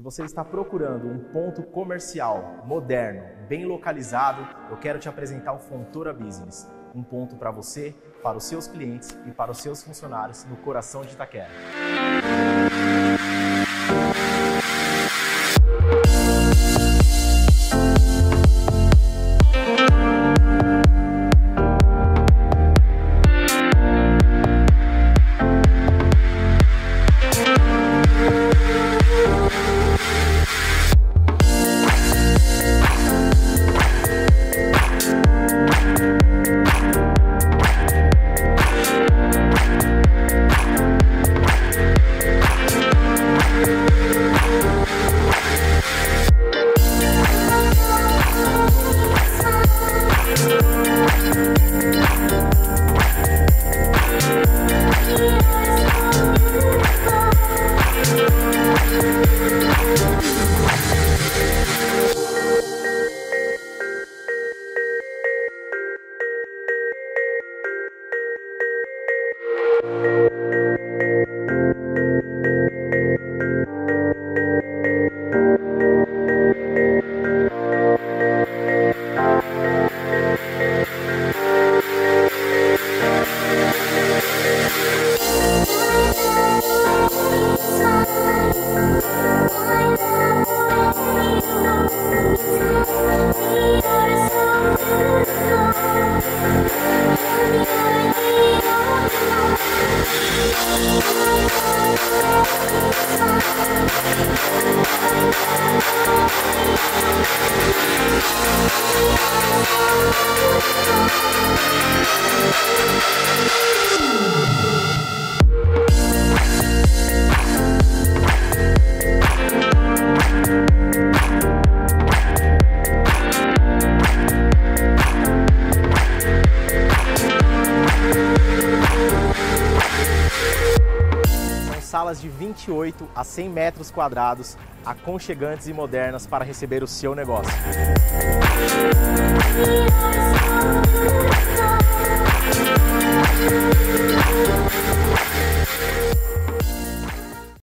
Se você está procurando um ponto comercial, moderno, bem localizado, eu quero te apresentar o Fontoura Business. Um ponto para você, para os seus clientes e para os seus funcionários no coração de Itaquera. Salas de 28 a 100 metros quadrados, aconchegantes e modernas para receber o seu negócio.